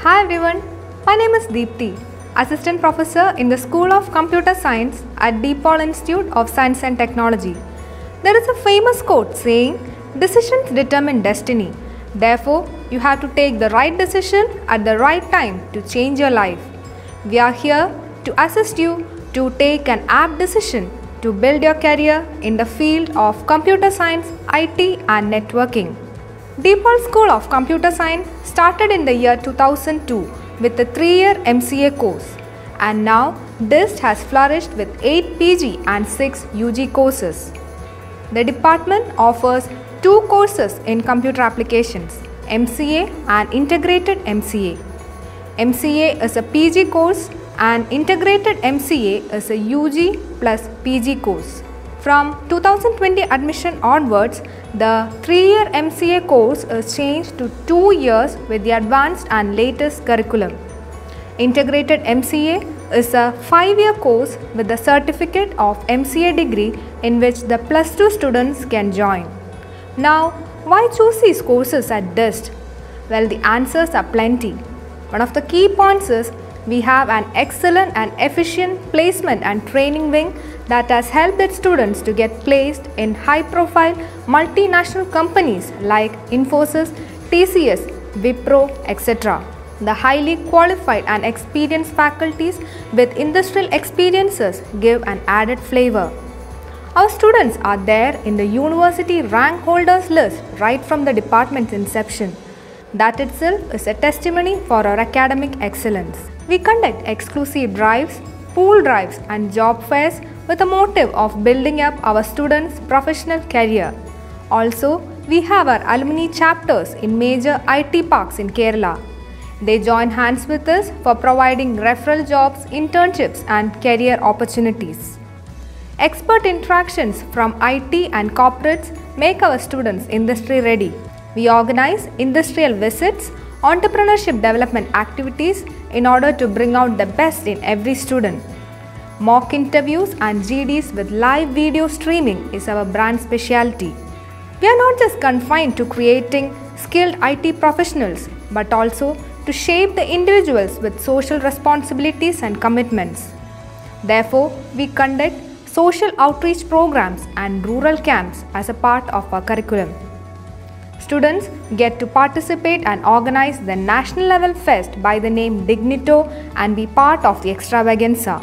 Hi everyone, my name is Deepthi, Assistant Professor in the School of Computer Science at DePaul Institute of Science and Technology. There is a famous quote saying, "Decisions determine destiny." Therefore, you have to take the right decision at the right time to change your life. We are here to assist you to take an apt decision to build your career in the field of computer science, IT and networking. DePaul School of Computer Science started in the year 2002 with a 3-year MCA course, and now this has flourished with 8 PG and 6 UG courses. The department offers 2 courses in computer applications, MCA and Integrated MCA. MCA is a PG course and Integrated MCA is a UG plus PG course. From 2020 admission onwards, the 3-year MCA course is changed to 2 years with the advanced and latest curriculum. Integrated MCA is a 5-year course with the certificate of MCA degree in which the plus 2 students can join. Now, why choose these courses at DIST? Well, the answers are plenty. One of the key points is we have an excellent and efficient placement and training wing that has helped its students to get placed in high-profile multinational companies like Infosys, TCS, Wipro, etc. The highly qualified and experienced faculties with industrial experiences give an added flavor. Our students are there in the university rank holders list right from the department's inception. That itself is a testimony for our academic excellence. We conduct exclusive drives, pool drives and job fairs with a motive of building up our students' professional career. Also, we have our alumni chapters in major IT parks in Kerala. They join hands with us for providing referral jobs, internships and career opportunities. Expert interactions from IT and corporates make our students industry ready. We organize industrial visits, entrepreneurship development activities in order to bring out the best in every student. Mock interviews and GDs with live video streaming is our brand specialty. We are not just confined to creating skilled IT professionals, but also to shape the individuals with social responsibilities and commitments. Therefore, we conduct social outreach programs and rural camps as a part of our curriculum. Students get to participate and organize the national level fest by the name Dignito and be part of the extravaganza.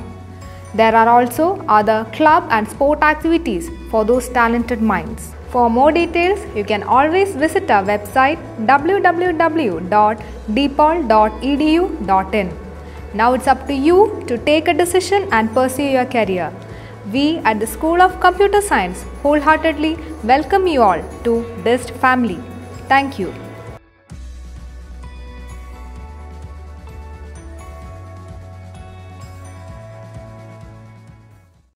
There are also other club and sport activities for those talented minds. For more details, you can always visit our website www.depaul.edu.in. Now it's up to you to take a decision and pursue your career. We at the School of Computer Science wholeheartedly welcome you all to DIST family. Thank you.